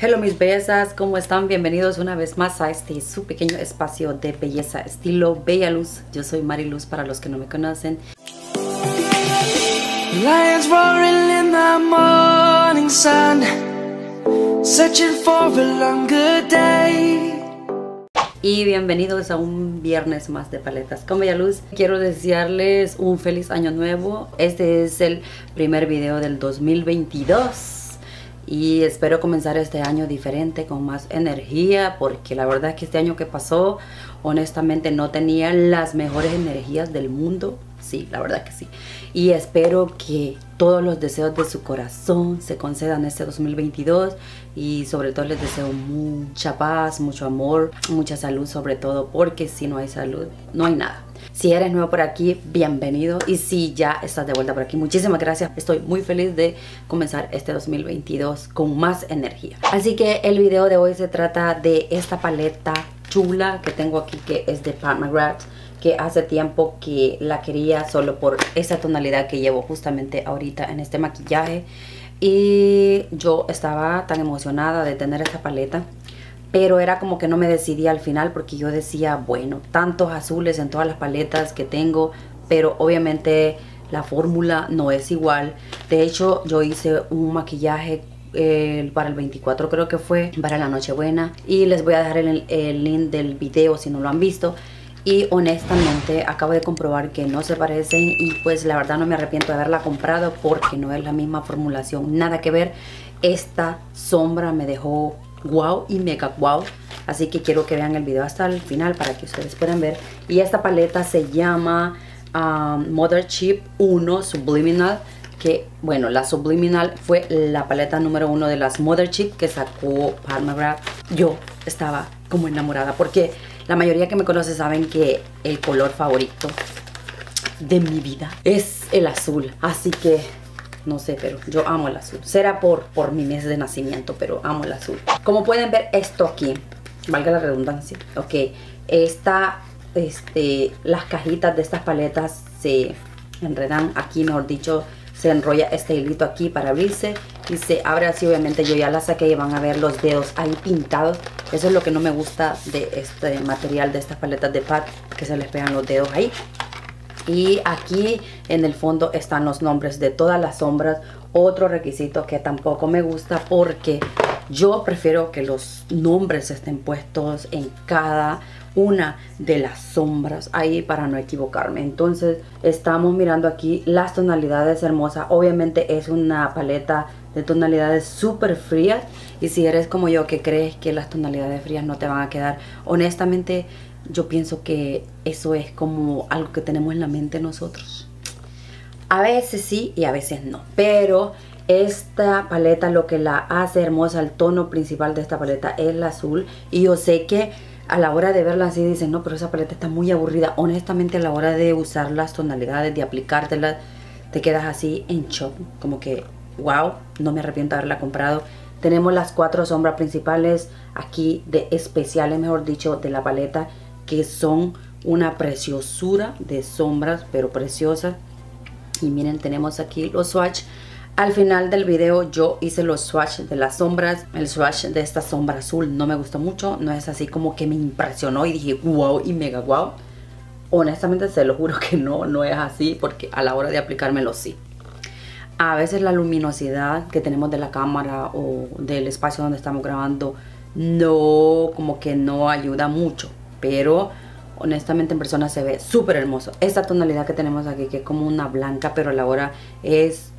Hello mis bellezas, ¿cómo están? Bienvenidos una vez más a este su pequeño espacio de belleza estilo Bella Luz. Yo soy Mari Luz para los que no me conocen. Lions roaring in the morning sun, searching for a longer day. Y bienvenidos a un viernes más de paletas con Bella Luz. Quiero desearles un feliz año nuevo. Este es el primer video del 2022 y espero comenzar este año diferente, con más energía, porque la verdad es que este año que pasó, honestamente no tenía las mejores energías del mundo. Sí, la verdad que sí. Y espero que todos los deseos de su corazón se concedan este 2022. Y sobre todo les deseo mucha paz, mucho amor, mucha salud sobre todo, porque si no hay salud, no hay nada. Si eres nuevo por aquí, bienvenido. Y si ya estás de vuelta por aquí, muchísimas gracias. Estoy muy feliz de comenzar este 2022 con más energía. Así que el video de hoy se trata de esta paleta chula que tengo aquí, que es de Pat McGrath, que hace tiempo que la quería solo por esa tonalidad que llevo justamente ahorita en este maquillaje. Y yo estaba tan emocionada de tener esta paleta, pero era como que no me decidía al final, porque yo decía, bueno, tantos azules en todas las paletas que tengo, pero obviamente la fórmula no es igual. De hecho, yo hice un maquillaje para el 24, creo que fue, para la Nochebuena, y les voy a dejar el link del video si no lo han visto. Y honestamente acabo de comprobar que no se parecen, y pues la verdad no me arrepiento de haberla comprado, porque no es la misma formulación, nada que ver. Esta sombra me dejó wow y mega wow, así que quiero que vean el video hasta el final para que ustedes puedan ver. Y esta paleta se llama Mothership I Subliminal, que bueno, la Subliminal fue la paleta número 1 de las Mothership que sacó Pat McGrath. Yo estaba como enamorada, porque la mayoría que me conoce saben que el color favorito de mi vida es el azul. Así que no sé, pero yo amo el azul. Será por mi mes de nacimiento, pero amo el azul. Como pueden ver esto aquí, valga la redundancia, ok. Las cajitas de estas paletas se enredan aquí, mejor dicho, se enrolla este hilito aquí para abrirse y se abre así. Obviamente yo ya la saqué y van a ver los dedos ahí pintados. Eso es lo que no me gusta de este material, de estas paletas de Pat, que se les pegan los dedos ahí. Y aquí en el fondo están los nombres de todas las sombras. Otro requisito que tampoco me gusta, porque yo prefiero que los nombres estén puestos en cada una de las sombras ahí para no equivocarme. Entonces estamos mirando aquí las tonalidades hermosas. Obviamente es una paleta de tonalidades súper frías, y si eres como yo que crees que las tonalidades frías no te van a quedar, honestamente yo pienso que eso es como algo que tenemos en la mente nosotros. A veces sí y a veces no, pero esta paleta, lo que la hace hermosa, el tono principal de esta paleta es el azul. Y yo sé que a la hora de verla así dicen, no, pero esa paleta está muy aburrida. Honestamente, a la hora de usar las tonalidades, de aplicártelas, te quedas así en shock, como que wow, no me arrepiento de haberla comprado. Tenemos las 4 sombras principales aquí, de especiales, mejor dicho, de la paleta, que son una preciosura de sombras, pero preciosas. Y miren, tenemos aquí los swatch. Al final del video yo hice los swatch de las sombras. El swatch de esta sombra azul no me gustó mucho, no es así como que me impresionó y dije wow y mega wow. Honestamente se lo juro que no es así, porque a la hora de aplicármelo sí. A veces la luminosidad que tenemos de la cámara o del espacio donde estamos grabando no, como que no ayuda mucho, pero honestamente en persona se ve súper hermoso. Esta tonalidad que tenemos aquí, que es como una blanca, pero a la hora es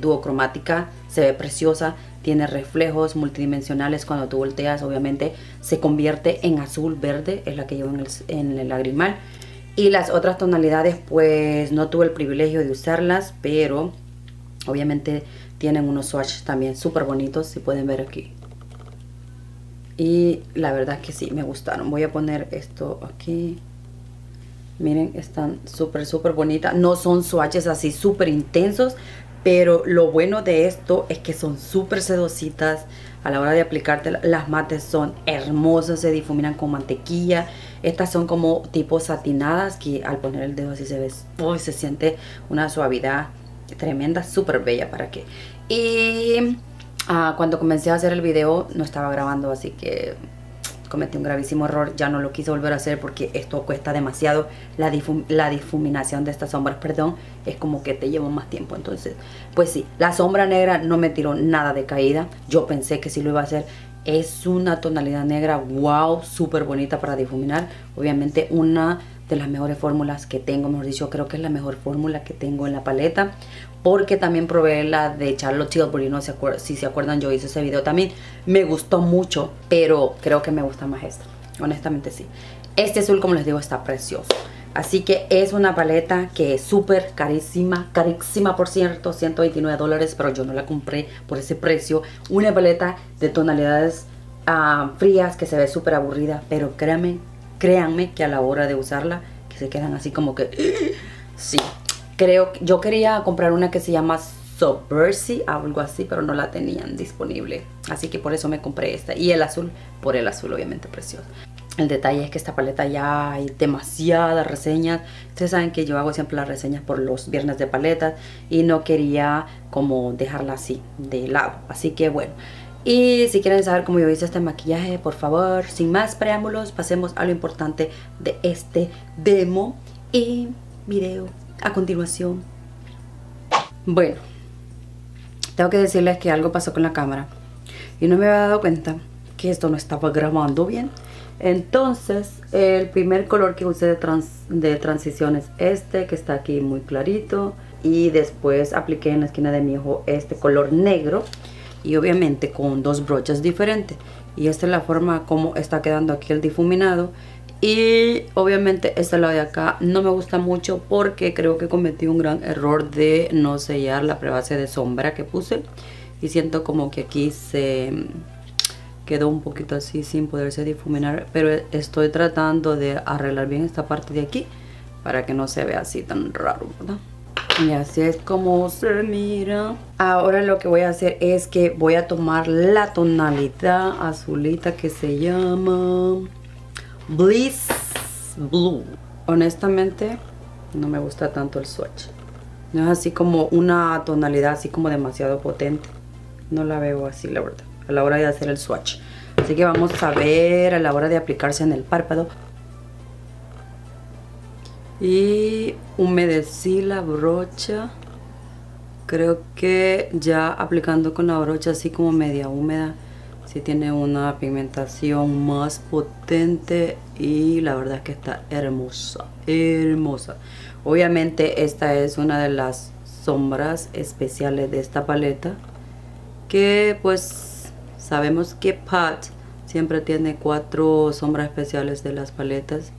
duocromática, se ve preciosa, tiene reflejos multidimensionales. Cuando tú volteas, obviamente se convierte en azul verde, es la que llevo en el lagrimal. Y las otras tonalidades pues no tuve el privilegio de usarlas, pero obviamente tienen unos swatches también súper bonitos, si pueden ver aquí, y la verdad que sí me gustaron. Voy a poner esto aquí. Miren, están súper bonitas. No son swatches así súper intensos, pero lo bueno de esto es que son súper sedositas a la hora de aplicártela. Las mates son hermosas, se difuminan con mantequilla. Estas son como tipo satinadas, que al poner el dedo así se ve, oh, se siente una suavidad tremenda, súper bella. ¿Para qué? Y Cuando comencé a hacer el video no estaba grabando, así que cometí un gravísimo error. Ya no lo quise volver a hacer porque esto cuesta demasiado. La difuminación de estas sombras, perdón, es como que te lleva más tiempo. Entonces, pues sí, la sombra negra no me tiró nada de caída. Yo pensé que sí lo iba a hacer. Es una tonalidad negra, wow, súper bonita para difuminar. Obviamente una de las mejores fórmulas que tengo, mejor dicho, creo que es la mejor fórmula que tengo en la paleta, porque también probé la de Charlotte Tilbury, no sé si se acuerdan, yo hice ese video también, me gustó mucho, pero creo que me gusta más esta, honestamente sí. Este azul, como les digo, está precioso. Así que es una paleta que es súper carísima, carísima por cierto, $129, pero yo no la compré por ese precio. Una paleta de tonalidades frías que se ve súper aburrida, pero créanme que a la hora de usarla, que se quedan así como que... Sí, creo que yo quería comprar una que se llama Subversive, algo así, pero no la tenían disponible. Así que por eso me compré esta. Y el azul, por el azul, obviamente, precioso. El detalle es que esta paleta ya hay demasiadas reseñas. Ustedes saben que yo hago siempre las reseñas por los viernes de paletas y no quería como dejarla así de lado. Así que bueno. Y si quieren saber cómo yo hice este maquillaje, por favor, sin más preámbulos, pasemos a lo importante de este demo y video a continuación. Bueno, tengo que decirles que algo pasó con la cámara y no me había dado cuenta que esto no estaba grabando bien. Entonces, el primer color que usé de transición es este, que está aquí muy clarito. Y después apliqué en la esquina de mi ojo este color negro. Y obviamente con dos brochas diferentes. Y esta es la forma como está quedando aquí el difuminado. Y obviamente este lado de acá no me gusta mucho porque creo que cometí un gran error de no sellar la prebase de sombra que puse. Y siento como que aquí se... quedó un poquito así sin poderse difuminar, pero estoy tratando de arreglar bien esta parte de aquí para que no se vea así tan raro, ¿verdad? Y así es como se mira. Ahora lo que voy a hacer es que voy a tomar la tonalidad azulita que se llama Bliss Blue. Honestamente no me gusta tanto el swatch. No es así como una tonalidad así como demasiado potente. No la veo así, la verdad, a la hora de hacer el swatch. Así que vamos a ver a la hora de aplicarse en el párpado. Y humedecí la brocha. Creo que ya aplicando con la brocha así como media húmeda, sí tiene una pigmentación más potente. Y la verdad es que está hermosa, hermosa. Obviamente esta es una de las sombras especiales de esta paleta, que pues... sabemos que Pat siempre tiene 4 sombras especiales de las paletas,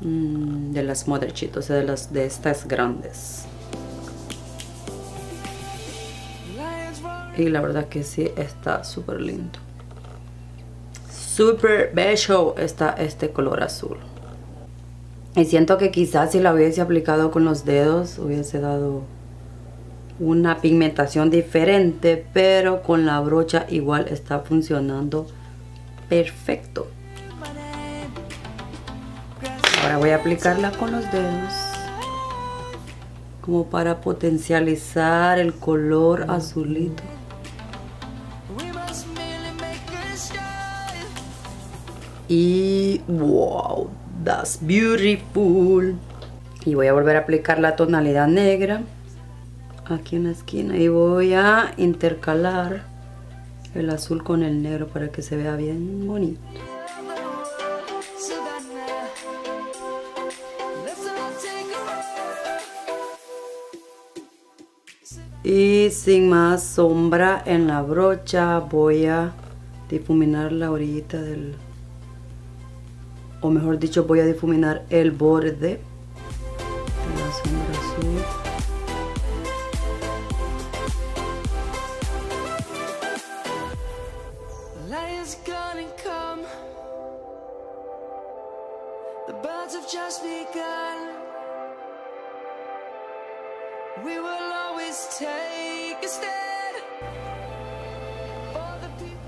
de las Mothership, o sea, de estas grandes. Y la verdad que sí, está súper lindo. Súper bello está este color azul. Y siento que quizás si la hubiese aplicado con los dedos, hubiese dado... una pigmentación diferente, pero con la brocha igual está funcionando perfecto. Ahora voy a aplicarla con los dedos como para potencializar el color azulito. Y wow, that's beautiful. Y voy a volver a aplicar la tonalidad negra aquí en la esquina y voy a intercalar el azul con el negro para que se vea bien bonito. Y sin más sombra en la brocha voy a difuminar la orillita del... o mejor dicho, voy a difuminar el borde de la sombra azul.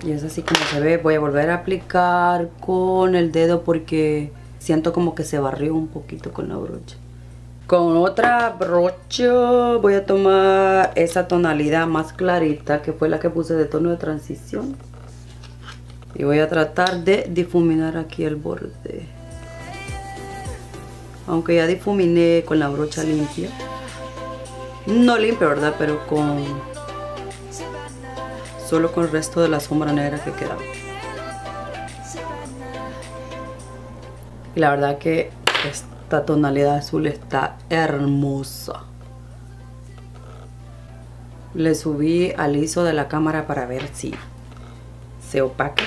Y es así como se ve. Voy a volver a aplicar con el dedo porque siento como que se barrió un poquito con la brocha. Con otra brocha voy a tomar esa tonalidad más clarita, que fue la que puse de tono de transición. Y voy a tratar de difuminar aquí el borde. Aunque ya difuminé con la brocha limpia. No limpia, ¿verdad? Pero con... solo con el resto de la sombra negra que quedaba. Y la verdad que... esta tonalidad azul está hermosa. Le subí al ISO de la cámara para ver si se opaca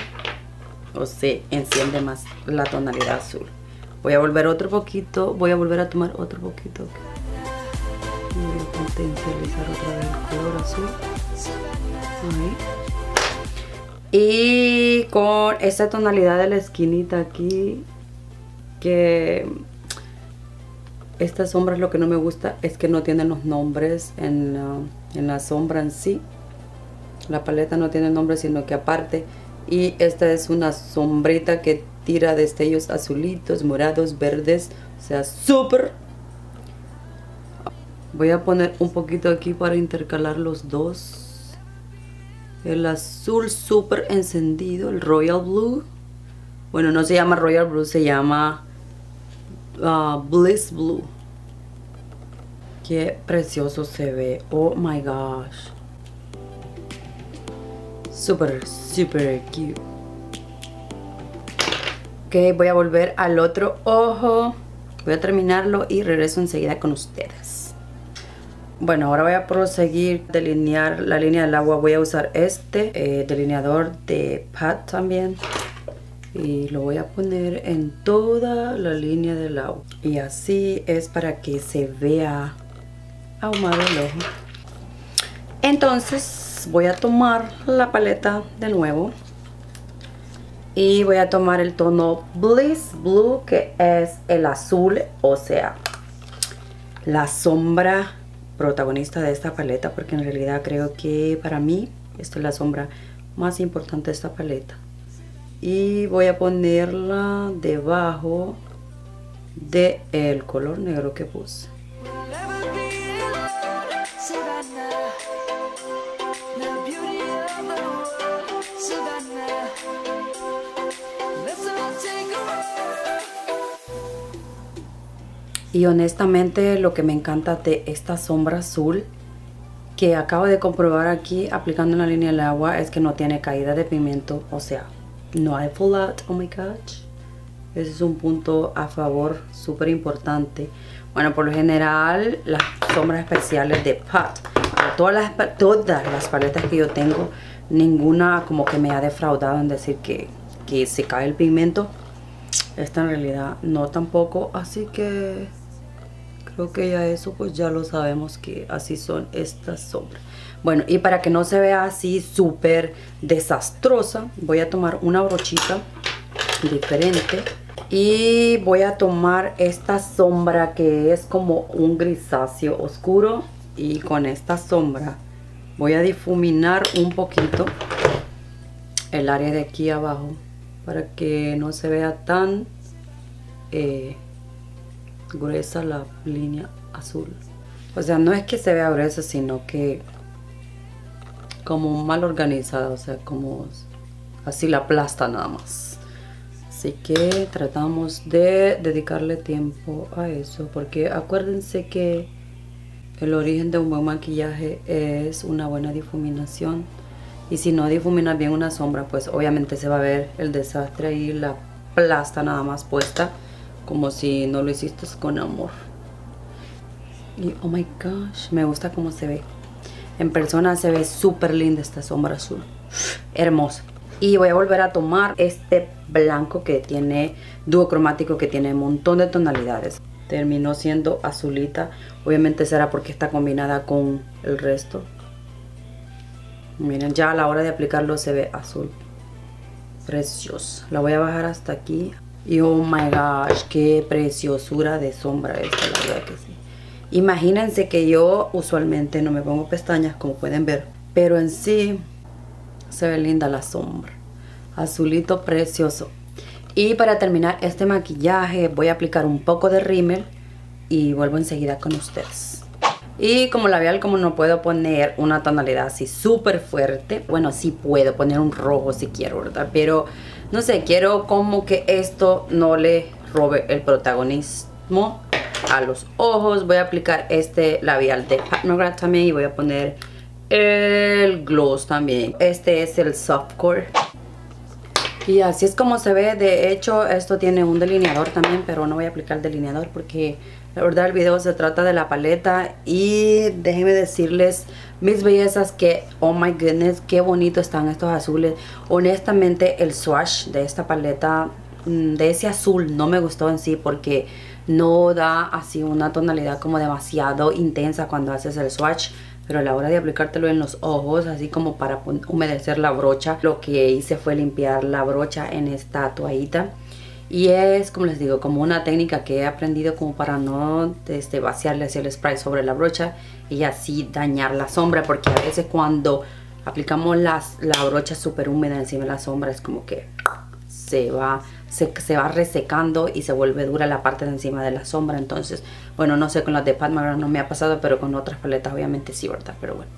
o se enciende más la tonalidad azul. Voy a volver otro poquito, voy a volver a tomar otro poquito. Voy a potencializar otra vez el color azul. Ahí. Y con esta tonalidad de la esquinita aquí, que... estas sombras lo que no me gusta es que no tienen los nombres en la sombra en sí. La paleta no tiene nombre, sino que aparte. Y esta es una sombrita que tira destellos azulitos, morados, verdes. O sea, súper. Voy a poner un poquito aquí para intercalar los dos. El azul súper encendido, el Royal Blue. Bueno, no se llama Royal Blue, se llama... Bliss Blue. Qué precioso se ve. Oh my gosh. Super, super cute. Ok, voy a volver al otro ojo. Voy a terminarlo y regreso enseguida con ustedes. Bueno, ahora voy a proseguir delinear la línea del agua. Voy a usar este delineador de Pat también. Y lo voy a poner en toda la línea del agua. Y así es para que se vea ahumado el ojo. Entonces voy a tomar la paleta de nuevo. Y voy a tomar el tono Bliss Blue, que es el azul. O sea, la sombra protagonista de esta paleta. Porque en realidad creo que para mí esta es la sombra más importante de esta paleta. Y voy a ponerla debajo del color negro que puse. Y honestamente lo que me encanta de esta sombra azul, que acabo de comprobar aquí aplicando la línea del agua, es que no tiene caída de pigmento, o sea... no hay fallout, oh my gosh. Ese es un punto a favor súper importante. Bueno, por lo general, las sombras especiales de Pat, todas las paletas que yo tengo, ninguna como que me ha defraudado en decir que se cae el pigmento. Esta en realidad no tampoco, así que creo que ya eso pues ya lo sabemos, que así son estas sombras. Bueno, y para que no se vea así súper desastrosa, voy a tomar una brochita diferente. Y voy a tomar esta sombra que es como un grisáceo oscuro. Y con esta sombra voy a difuminar un poquito el área de aquí abajo. Para que no se vea tan gruesa la línea azul. O sea, no es que se vea gruesa, sino que... como mal organizada, o sea, como así la aplasta nada más. Así que tratamos de dedicarle tiempo a eso, porque acuérdense que el origen de un buen maquillaje es una buena difuminación. Y si no difuminas bien una sombra, pues obviamente se va a ver el desastre y la aplasta nada más puesta, como si no lo hiciste con amor. Y oh my gosh, me gusta cómo se ve. En persona se ve súper linda esta sombra azul. Hermosa. Y voy a volver a tomar este blanco que tiene duocromático, que tiene un montón de tonalidades. Terminó siendo azulita. Obviamente será porque está combinada con el resto. Miren, ya a la hora de aplicarlo se ve azul. Preciosa. La voy a bajar hasta aquí. Y oh my gosh, qué preciosura de sombra esta, la verdad que sí. Imagínense que yo usualmente no me pongo pestañas, como pueden ver, pero en sí se ve linda la sombra. Azulito precioso. Y para terminar este maquillaje voy a aplicar un poco de rímel y vuelvo enseguida con ustedes. Y como labial, como no puedo poner una tonalidad así súper fuerte, bueno, sí puedo poner un rojo si quiero, ¿verdad? Pero, no sé, quiero como que esto no le robe el protagonismo a los ojos. Voy a aplicar este labial de Pat McGrath también y voy a poner el gloss también. Este es el Softcore. Y así es como se ve. De hecho, esto tiene un delineador también, pero no voy a aplicar el delineador porque la verdad el video se trata de la paleta. Y déjenme decirles, mis bellezas, que oh my goodness, qué bonito están estos azules. Honestamente, el swatch de esta paleta, de ese azul, no me gustó en sí porque no da así una tonalidad como demasiado intensa cuando haces el swatch. Pero a la hora de aplicártelo en los ojos, así como para humedecer la brocha, lo que hice fue limpiar la brocha en esta toallita. Y es, como les digo, como una técnica que he aprendido como para no vaciarle así el spray sobre la brocha y así dañar la sombra. Porque a veces cuando aplicamos la brocha súper húmeda encima de la sombra, es como que se va resecando y se vuelve dura la parte de encima de la sombra. Entonces, bueno, no sé, con las de Pat McGrath no me ha pasado, pero con otras paletas obviamente sí, ¿verdad? Pero bueno.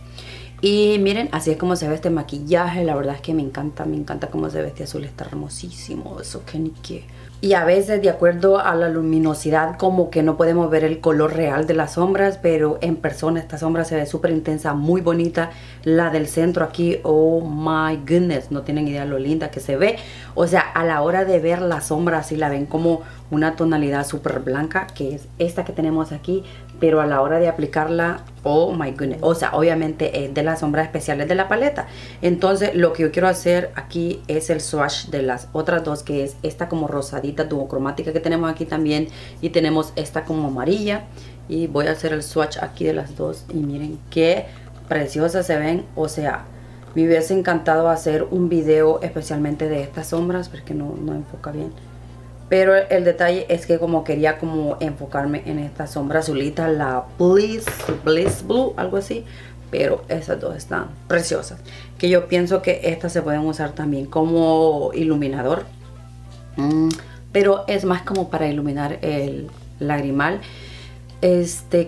Y miren, así es como se ve este maquillaje. La verdad es que me encanta cómo se ve este azul, está hermosísimo, eso que ni qué. Y a veces, de acuerdo a la luminosidad, como que no podemos ver el color real de las sombras, pero en persona esta sombra se ve súper intensa, muy bonita. La del centro aquí, oh my goodness, no tienen idea lo linda que se ve. O sea, a la hora de ver la sombra, así la ven como una tonalidad súper blanca, que es esta que tenemos aquí. Pero a la hora de aplicarla, oh my goodness, o sea, obviamente es de las sombras especiales de la paleta. Entonces, lo que yo quiero hacer aquí es el swatch de las otras dos, que es esta como rosadita duocromática que tenemos aquí también, y tenemos esta como amarilla. Y voy a hacer el swatch aquí de las dos. Y miren qué preciosas se ven. O sea, me hubiese encantado hacer un video especialmente de estas sombras, porque no enfoca bien. Pero el detalle es que como quería como enfocarme en esta sombra azulita, la Bliss Blue, algo así. Pero esas dos están preciosas, que yo pienso que estas se pueden usar también como iluminador. Pero es más como para iluminar el lagrimal.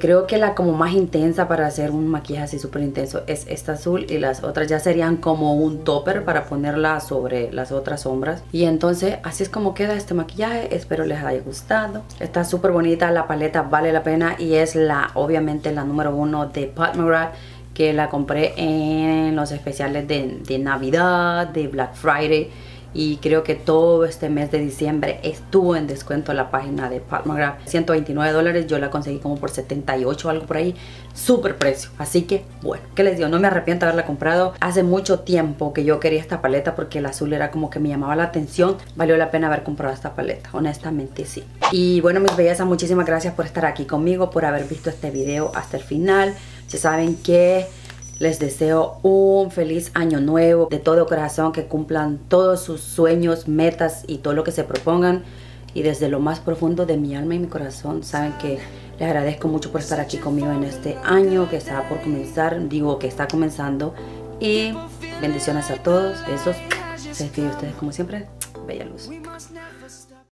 Creo que la como más intensa para hacer un maquillaje así súper intenso es esta azul, y las otras ya serían como un topper para ponerla sobre las otras sombras. Y entonces así es como queda este maquillaje. Espero les haya gustado. Está súper bonita la paleta, vale la pena, y es obviamente la número 1 de Pat McGrath, que la compré en los especiales de Navidad, de Black Friday. Y creo que todo este mes de diciembre estuvo en descuento la página de Pat McGrath. $129, yo la conseguí como por $78 o algo por ahí. Súper precio. Así que, bueno, ¿qué les digo? No me arrepiento de haberla comprado. Hace mucho tiempo que yo quería esta paleta porque el azul era como que me llamaba la atención. Valió la pena haber comprado esta paleta, honestamente sí. Y bueno, mis bellezas, muchísimas gracias por estar aquí conmigo, por haber visto este video hasta el final. Ya saben que les deseo un feliz año nuevo, de todo corazón, que cumplan todos sus sueños, metas y todo lo que se propongan. Y desde lo más profundo de mi alma y mi corazón, saben que les agradezco mucho por estar aquí conmigo en este año que está por comenzar, digo que está comenzando. Y bendiciones a todos, besos. Se despide de ustedes como siempre, Bella Luz.